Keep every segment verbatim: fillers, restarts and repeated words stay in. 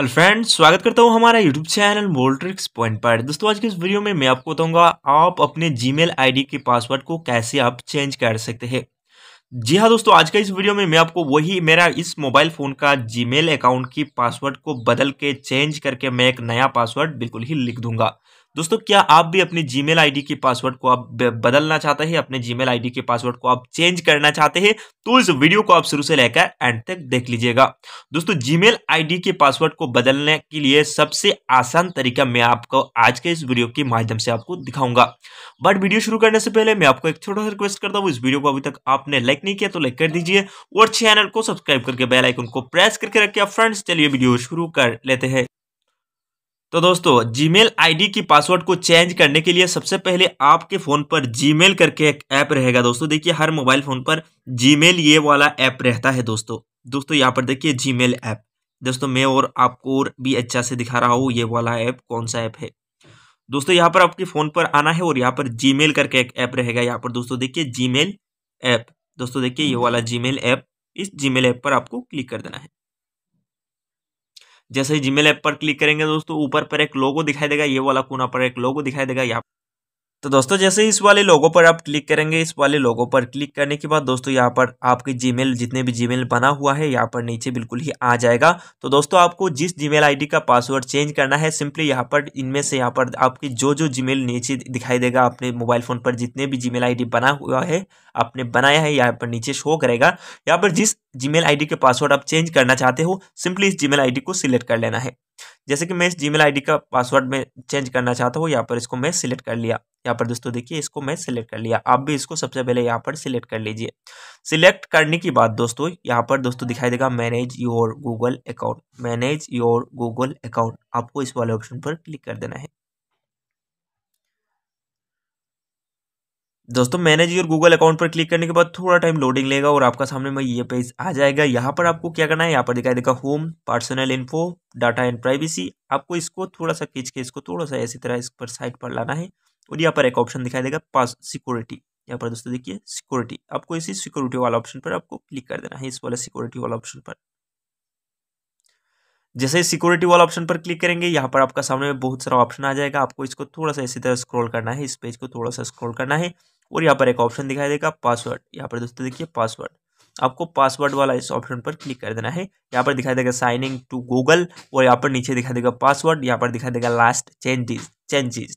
Hello friends, स्वागत करता हूँ हमारा यूट्यूब चैनल मोल ट्रिक्स पॉइंट पर। दोस्तों आज के इस वीडियो में मैं आपको बताऊंगा आप अपने जीमेल आईडी के पासवर्ड को कैसे आप चेंज कर सकते हैं। जी हाँ दोस्तों, आज का इस वीडियो में मैं आपको वही मेरा इस मोबाइल फ़ोन का जीमेल अकाउंट की पासवर्ड को बदल के चेंज करके मैं एक नया पासवर्ड बिल्कुल ही लिख दूंगा। दोस्तों क्या आप भी अपनी जीमेल आईडी की पासवर्ड को आप बदलना चाहते हैं, अपने जीमेल आईडी के पासवर्ड को आप चेंज करना चाहते हैं, तो इस वीडियो को आप शुरू से लेकर एंड तक देख लीजिएगा। दोस्तों जीमेल आईडी के पासवर्ड को बदलने के लिए सबसे आसान तरीका मैं आपको आज के इस वीडियो के माध्यम से आपको दिखाऊंगा। बट वीडियो शुरू करने से पहले मैं आपको एक छोटा सा रिक्वेस्ट करता हूँ, इस वीडियो को अभी तक आपने लाइक नहीं किया तो लाइक कर दीजिए और चैनल को सब्सक्राइब करके बेल आइकन को प्रेस करके रखिए। फ्रेंड्स चलिए वीडियो शुरू कर लेते हैं। तो दोस्तों जीमेल आईडी की पासवर्ड को चेंज करने के लिए सबसे पहले आपके फ़ोन पर जीमेल करके एक ऐप रहेगा। दोस्तों देखिए हर मोबाइल फ़ोन पर जीमेल ये वाला ऐप रहता है। दोस्तों दोस्तों यहाँ पर देखिए जीमेल ऐप। दोस्तों मैं और आपको और भी अच्छा से दिखा रहा हूँ ये वाला ऐप कौन सा ऐप है। दोस्तों यहाँ पर आपके फ़ोन पर आना है और यहाँ पर जीमेल करके एक ऐप रहेगा। यहाँ पर दोस्तों देखिए जीमेल ऐप। दोस्तों देखिए ये वाला जीमेल ऐप, इस जीमेल ऐप पर आपको क्लिक कर देना है। जैसे ही जीमेल ऐप पर क्लिक करेंगे दोस्तों ऊपर पर एक लोगो दिखाई देगा, ये वाला कोना पर एक लोगो दिखाई देगा यहाँ। तो दोस्तों जैसे ही इस वाले लोगो पर आप क्लिक करेंगे, इस वाले लोगो पर क्लिक करने के बाद दोस्तों यहाँ पर आपके जीमेल जितने भी जीमेल बना हुआ है यहाँ पर नीचे बिल्कुल ही आ जाएगा। तो दोस्तों आपको जिस जीमेल आईडी का पासवर्ड चेंज करना है सिंपली यहाँ पर इनमें से यहाँ पर आपके जो जो जीमेल नीचे दिखाई देगा, अपने मोबाइल फ़ोन पर जितने भी जीमेल आईडी बना हुआ है आपने बनाया है यहाँ पर नीचे शो करेगा। यहाँ पर जिस जीमेल आईडी के पासवर्ड आप चेंज करना चाहते हो सिंपली इस जीमेल आईडी को सिलेक्ट कर लेना है। जैसे कि मैं इस जीमेल आईडी का पासवर्ड में चेंज करना चाहता हूँ, यहाँ पर इसको मैं सिलेक्ट कर लिया। यहाँ पर दोस्तों देखिए इसको मैं सिलेक्ट कर लिया, आप भी इसको सबसे पहले यहाँ पर सिलेक्ट कर लीजिए। सिलेक्ट करने के बाद दोस्तों यहाँ पर दोस्तों दिखाई देगा manage your Google account. Manage your Google account आपको इस वाले ऑप्शन पर क्लिक कर देना है। दोस्तों मैनेज योर गूगल अकाउंट पर क्लिक करने के बाद थोड़ा टाइम लोडिंग लेगा और आपका सामने में ये पेज आ जाएगा। यहाँ पर आपको क्या करना है, यहाँ पर दिखाई देगा home, personal info, data and privacy. आपको इसको थोड़ा सा खींच के इसको थोड़ा सा ऐसी तरह इस पर साइड पर लाना है और यहाँ पर एक ऑप्शन दिखाई देगा पास सिक्योरिटी। यहाँ पर दोस्तों देखिए सिक्योरिटी, आपको इसी सिक्योरिटी वाला ऑप्शन पर आपको क्लिक कर देना है, इस वाले सिक्योरिटी वाला ऑप्शन पर। जैसे सिक्योरिटी वाला ऑप्शन पर क्लिक करेंगे यहाँ पर आपका सामने में बहुत सारा ऑप्शन आ जाएगा। आपको इसको थोड़ा सा इसी तरह स्क्रॉल करना है, इस पेज को थोड़ा सा स्क्रॉल करना है और यहाँ पर एक ऑप्शन दिखाई देगा पासवर्ड। यहाँ पर दोस्तों देखिए पासवर्ड, आपको पासवर्ड वाला इस ऑप्शन पर क्लिक कर देना है। यहाँ पर दिखाई देगा साइन इन टू गूगल और यहाँ पर नीचे दिखाई देगा पासवर्ड, यहाँ पर दिखाई देगा लास्ट चेंजेस चेंजेस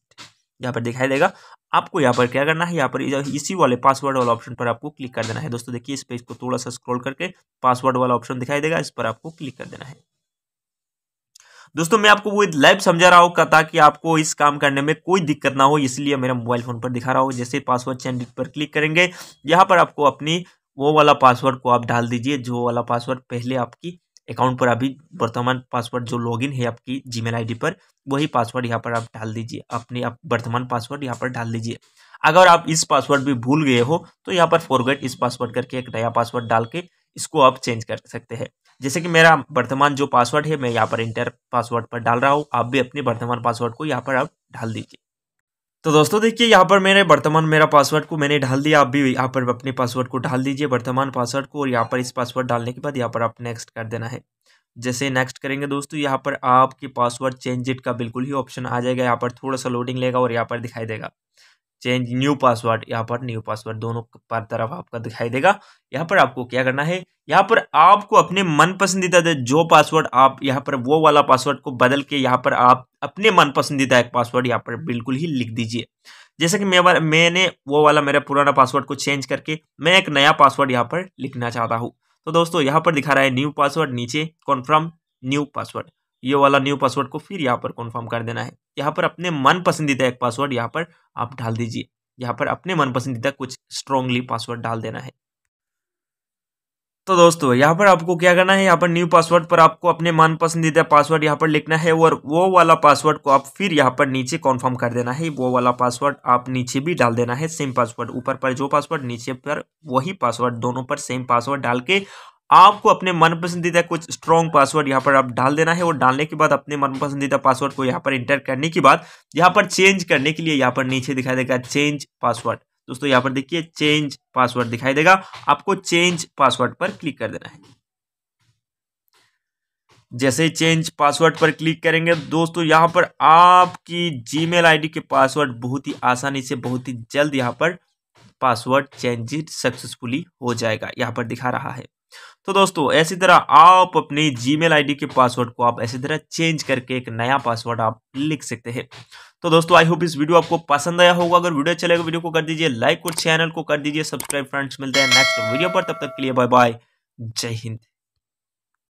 यहाँ पर दिखाई देगा। आपको यहाँ पर क्या करना है, यहाँ पर इसी वाले पासवर्ड वाला ऑप्शन पर आपको क्लिक कर देना है। दोस्तों देखिए इस पेज को थोड़ा सा स्क्रॉल करके पासवर्ड वाला ऑप्शन दिखाई देगा, इस पर आपको क्लिक कर देना है। दोस्तों मैं आपको वो लाइव समझा रहा हूँ ताकि आपको इस काम करने में कोई दिक्कत ना हो, इसलिए मेरा मोबाइल फ़ोन पर दिखा रहा हूँ। जैसे पासवर्ड चेंज पर क्लिक करेंगे यहाँ पर आपको अपनी वो वाला पासवर्ड को आप डाल दीजिए जो वाला पासवर्ड पहले आपकी अकाउंट पर अभी वर्तमान पासवर्ड जो लॉगिन है आपकी जीमेल आईडी पर, वही पासवर्ड यहाँ पर आप डाल दीजिए, अपने आप वर्तमान पासवर्ड यहाँ पर डाल दीजिए। अगर आप इस पासवर्ड भी भूल गए हो तो यहाँ पर फॉरगेट इस पासवर्ड करके एक नया पासवर्ड डाल के इसको आप चेंज कर सकते हैं। जैसे कि मेरा वर्तमान जो पासवर्ड है मैं यहाँ पर इंटर पासवर्ड पर डाल रहा हूँ, आप भी अपने वर्तमान पासवर्ड को यहाँ पर आप डाल दीजिए। तो दोस्तों देखिए यहाँ पर मेरे वर्तमान मेरा पासवर्ड को मैंने डाल दिया, आप भी यहाँ पर अपने पासवर्ड को डाल दीजिए वर्तमान पासवर्ड को। और यहाँ पर इस पासवर्ड डालने के बाद यहाँ पर आप नेक्स्ट कर देना है। जैसे नेक्स्ट करेंगे दोस्तों यहाँ पर आपके पासवर्ड चेंज इट का बिल्कुल ही ऑप्शन आ जाएगा। यहाँ पर थोड़ा सा लोडिंग लेगा और यहाँ पर दिखाई देगा चेंज न्यू पासवर्ड, यहाँ पर न्यू पासवर्ड दोनों पर तरफ आपका दिखाई देगा। यहाँ पर आपको क्या करना है, यहाँ पर आपको अपने मन पसंदीदा जो पासवर्ड आप यहाँ पर वो वाला पासवर्ड को बदल के यहाँ पर आप अपने मन पसंदीदा एक पासवर्ड यहाँ पर बिल्कुल ही लिख दीजिए। जैसे कि मैं मैंने वो वाला मेरा पुराना पासवर्ड को चेंज करके मैं एक नया पासवर्ड यहाँ पर लिखना चाहता हूँ। तो दोस्तों यहाँ पर दिखा रहा है न्यू पासवर्ड, नीचे कन्फर्म न्यू पासवर्ड, ये वाला न्यू पासवर्ड को फिर यहाँ पर कन्फर्म कर देना है। यहाँ पर अपने मन पसंदीदा एक पासवर्ड यहाँ पर आप डाल दीजिए। यहाँ पर अपने मन पसंदीदा कुछ स्ट्रांगली पासवर्ड डाल देना है। तो दोस्तों यहाँ पर आपको क्या करना है, यहाँ पर न्यू पासवर्ड पर आपको अपने मन पसंदीदा पासवर्ड यहाँ पर लिखना है और वो वाला पासवर्ड को आप फिर यहाँ पर नीचे कन्फर्म कर देना है। वो वाला पासवर्ड आप नीचे भी डाल देना है, सेम पासवर्ड, ऊपर पर जो पासवर्ड नीचे पर वही पासवर्ड, दोनों पर सेम पासवर्ड डाल के आपको अपने मन पसंदीदा कुछ स्ट्रॉन्ग पासवर्ड यहाँ पर आप डाल देना है। और डालने के बाद अपने मन पसंदीदा पासवर्ड को यहाँ पर इंटर करने के बाद यहाँ पर चेंज करने के लिए यहाँ पर नीचे दिखाई देगा चेंज पासवर्ड। दोस्तों यहाँ पर देखिए चेंज पासवर्ड दिखाई देगा, आपको चेंज पासवर्ड पर क्लिक कर देना है। जैसे चेंज पासवर्ड पर क्लिक करेंगे दोस्तों, यहाँ पर आपकी जीमेल आईडी के पासवर्ड बहुत ही आसानी से बहुत ही जल्द यहाँ पर पासवर्ड चेंज सक्सेसफुली हो जाएगा, यहाँ पर दिखा रहा है। तो दोस्तों ऐसी तरह आप अपनी जीमेल आईडी के पासवर्ड को आप ऐसी तरह चेंज करके एक नया पासवर्ड आप लिख सकते हैं। तो दोस्तों आई होप इस वीडियो आपको पसंद आया होगा। अगर वीडियो अच्छा लगे वीडियो को कर दीजिए लाइक और चैनल को कर दीजिए सब्सक्राइब। फ्रेंड्स मिलते हैं नेक्स्ट वीडियो पर, तब तक के लिए बाय बाय, जय हिंद।